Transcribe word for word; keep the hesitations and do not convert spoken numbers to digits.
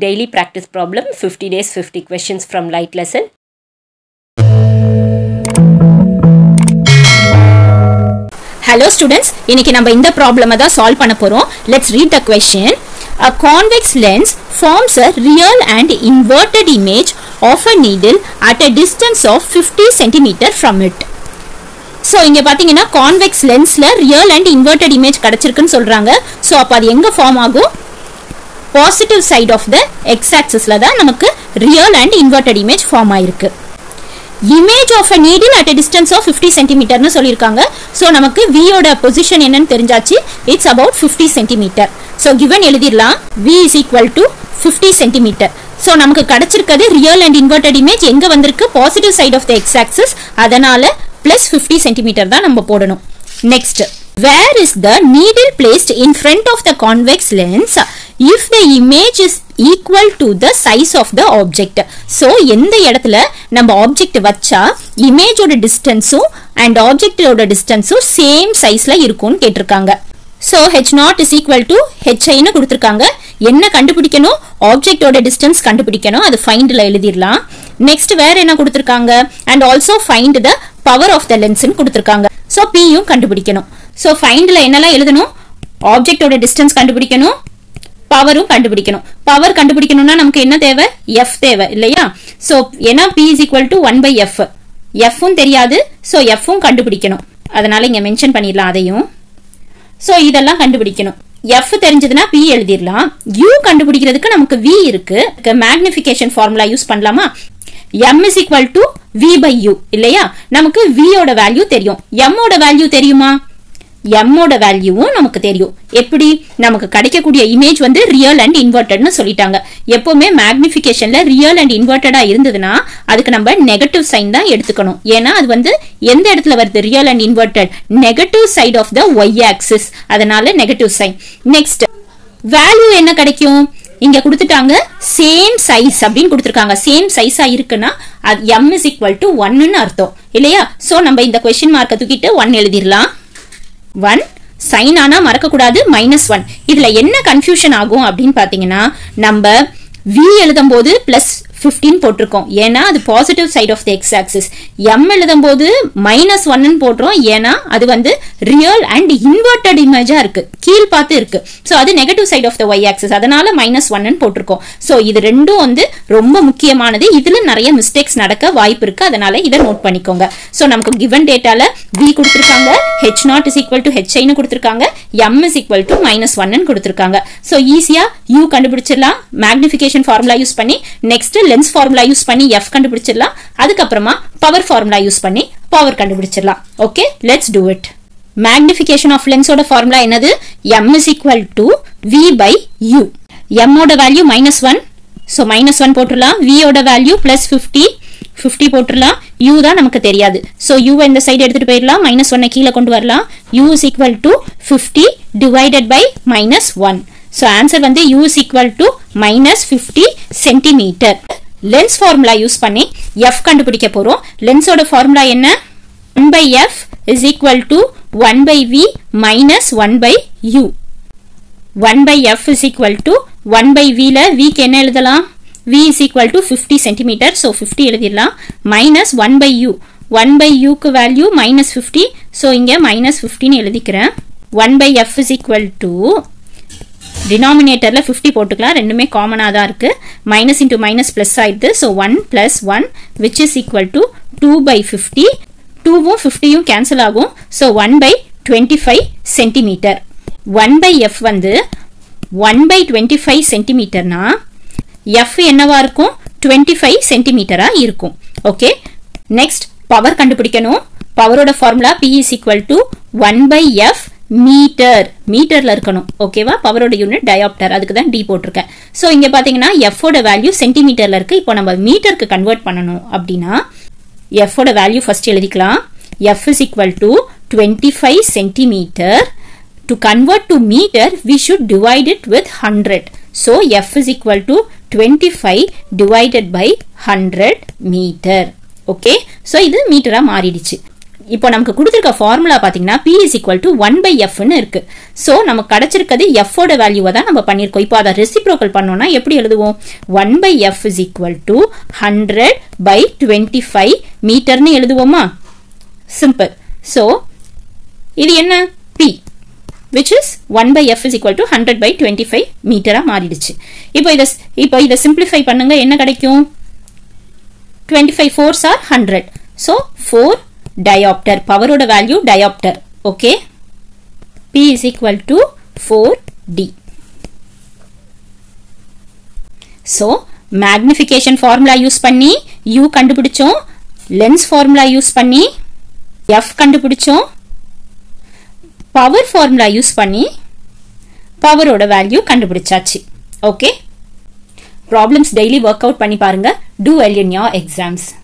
Daily practice problem, fifty days, fifty questions from light lesson. Hello students, இன்னைக்கு நம்ம இந்த problem அத solve பண்ண போறோம். Let's read the question. A convex lens forms a real and inverted image of a needle at a distance of fifty centimeters from it. So இங்க பாத்தீங்கன்னா convex lensல real and inverted image கடச்சிருக்குன்னு சொல்றாங்க. So அப்ப அது எங்க form ஆகும்? Positive side of the x-axisல தான் நமக்கு real and inverted image form ஆயிருக்கு. Image of a needle at a distance of fifty centimeters ன்னு சொல்லிருக்காங்க. So நமக்கு V ஓட position என்னன்னு தெரிஞ்சாச்சு. It's about fifty centimeters. So given எழுதிரலாம் V is equal to fifty centimeters. So நமக்கு கடச்சிருக்கது real and inverted image எங்க வந்திருக்கு? Positive side of the x-axis. அதனால plus fifty centimeters தான் நம்ம போடணும். Next, where is the needle placed in front of the convex lens if the image is equal to the size of the object? So எந்த இடத்துல நம்ம object வச்சா image ஓட distance and object ஓட distance same sizeல இருக்கும்னு கேட்டிருக்காங்க. So h zero is equal to hi ன்னு கொடுத்திருக்காங்க. என்ன கண்டுபிடிக்கணும்? object ஓட distance கண்டுபிடிக்கணும். அது findல எழுதிரலாம். Next வேற என்ன கொடுத்திருக்காங்க? And also find the power of the lens ன்னு கொடுத்திருக்காங்க. So p யும் கண்டுபிடிக்கணும். So findல என்னலாம் எழுதணும்? object ஓட distance கண்டுபிடிக்கணும். power கண்டுபிடிக்கணும். power கண்டுபிடிக்கணும்னா நமக்கு என்ன தேவை? f தேவை இல்லையா? சோ ஏனா p is equal to one by f. f உம் தெரியாது. சோ f உம் கண்டுபிடிக்கணும். அதனால இங்க மென்ஷன் பண்ணிரலாம் அதையும். சோ இதெல்லாம் கண்டுபிடிக்கணும். f தெரிஞ்சதுனா p எழுதிரலாம். u கண்டுபிடிக்கிறதுக்கு நமக்கு v இருக்கு. மேக்னிஃபிகேஷன் ஃபார்முலா யூஸ் பண்ணலாமா? m is equal to v by u இல்லையா? நமக்கு v ஓட வேல்யூ தெரியும். m ஓட வேல்யூ தெரியுமா? m ஓட வேல்யூவும் நமக்கு தெரியும். எப்படி நமக்கு கிடைக்கக்கூடிய இமேஜ் வந்து ரியல் அண்ட் இன்வெர்ட்டட்னு சொல்லிட்டாங்க. எப்பவுமே மேக்னிஃபிகேஷன்ல ரியல் அண்ட் இன்வெர்ட்டடா இருந்ததுனா அதுக்கு நம்ம நெகட்டிவ் சைன் தான் எடுத்துக்கணும். ஏன்னா அது வந்து எந்த இடத்துல வருது real and inverted? Negative side of the y axis. அதனால நெகட்டிவ் சைன். நெக்ஸ்ட் வேல்யூ என்ன கிடைக்கும்? இங்க கொடுத்துட்டாங்க சேம் சைஸ் அப்படின்னு கொடுத்துருக்காங்க. சேம் சைஸா இருக்குன்னா m is equal to ஒன்னுன்னு அர்த்தம் இல்லையா? சோ நம்ம இந்த கொஸ்டின் மார்க்கை தூக்கிட்டு ஒன்று எழுதிடலாம். one sin ஆனா மறக்க கூடாது minus one. இதுல என்ன கன்ஃபியூஷன் ஆகும் அப்படின்னு பாத்தீங்கன்னா நம்ம v எழுதும்போது plus fifteen போட்டுருக்கோம். ஏன்னா அது positive side of the x axis. m எழுதும்போது minus one ன்னு போட்றோம். ஏன்னா அது வந்து ரியல் அண்ட் இன்வெர்ட்டட் இமேஜா இருக்கு, கீழ் பார்த்து இருக்கு. சோ அது negative side of the y axis. அதனால minus one ன்னு போட்டுருக்கோம். சோ இது ரெண்டும் வந்து ரொம்ப முக்கியமானது. இதுல நிறைய மிஸ்டேக்ஸ் நடக்க வாய்ப்பு இருக்கு. அதனால இத நோட் பண்ணிக்கோங்க. சோ நமக்கு given dataல v கொடுத்திருக்காங்க, h zero is equal to hi ன்னு கொடுத்திருக்காங்க, m is equal to minus one ன்னு கொடுத்திருக்காங்க. சோ ஈஸியா u கண்டுபிடிச்சிரலாம் மேக்னிஃபிகேஷன் ஃபார்முலா யூஸ் பண்ணி. நெக்ஸ்ட் lens formula use பண்ணி f கண்டுபிடிச்சிரலாம். அதுக்கு அப்புறமா power formula use பண்ணி power கண்டுபிடிச்சிரலாம். Okay, let's do it. Magnification of lens ஓட formula என்னது? m is equal to v by u. m ஓட value minus one. So minus one போட்டுறலாம். v ஓட value plus fifty போட்டுறலாம். u தான் நமக்கு தெரியாது. So u இந்த side எடுத்துட்டு போயிரலாம். minus one கீழ கொண்டு வரலாம். u is equal to fifty divided by minus one. So answer வந்து u is equal to minus fifty centimeters. Lens formula use பண்ணி f கண்டுபிடிக்க போறோம். Lens ஓட formula என்ன? one by f is equal to one by v minus one by u. one by f is equal to one by v ல v க்கு என்ன எழுதலாம்? v is equal to fifty centimeters. So fifty எழுதிரலாம். minus one by u. one by u க்கு value minus fifty. So இங்க minus fifteen எழுதிக்கிறேன். one by f is equal to denominatorல fifty போட்டுக்கலாம். ரெண்டுமே காமனாதான் இருக்கு. minus into minus plus ஆயிடுது. So one plus one which is equal to two by fifty. two வும் fifty யும் cancel ஆகும். So one by twenty-five centimeters. one by f வந்து one by twenty-five centimeters நா f என்னவா இருக்கும்? twenty-five centimeters இருக்கும். Okay, next power கண்டுபிடிக்கணும். power ஓட formula p is equal to one by f metre. மீட்டர்ல இருக்கணும். ஓகேவா? பவரோட யூனிட் டயாப்டர். அதுக்கு தான் டி போட்டிருக்கேன். சோ இங்க பாத்தீங்கன்னா f ஓட வேல்யூ சென்டிமீட்டர்ல இருக்கு. இப்போ நம்ம மீட்டருக்கு கன்வெர்ட் பண்ணனும் அப்படினா f ஓட வேல்யூ ஃபர்ஸ்ட் எழுதிக்கலாம். f is equal to twenty-five centimeters. To convert to meter we should divide it with one hundred. So f is equal to twenty-five divided by one hundred meter. Okay, so இது மீட்டரா மாறிடுச்சு. இப்போ நமக்கு கொடுத்திருக்க formula பாத்தீங்கன்னா P is equal to one by F ன்னு இருக்கு. So நமக்கு கிடைச்சிருக்கிறது F ஓட வேல்யூவை தான் நம்ம பண்ணிருக்கோம். இப்போ அத ரெசிப்ரோக்கல் பண்ணோம்னா எப்படி எழுதுவோம்? one by F is equal to one hundred by twenty-five மீட்டர்னு எழுதுவோமா? சிம்பிள். சோ இது என்ன? P which is one by F is equal to one hundred by twenty-five மீட்டரா மாறிடுச்சு. இப்போ இத இப்போ இத சிம்பிளிஃபை பண்ணுங்க, என்ன கிடைக்கும்? twenty-five fours are one hundred. So four diopter, power oda value diopter. Okay, P is equal to four D. So magnification formula use panni U kandupidichom, lens formula use panni F kandupidichom, power formula use panni power oda value kandupidichachi. Okay, problems daily work out panni parunga, do well in your exams.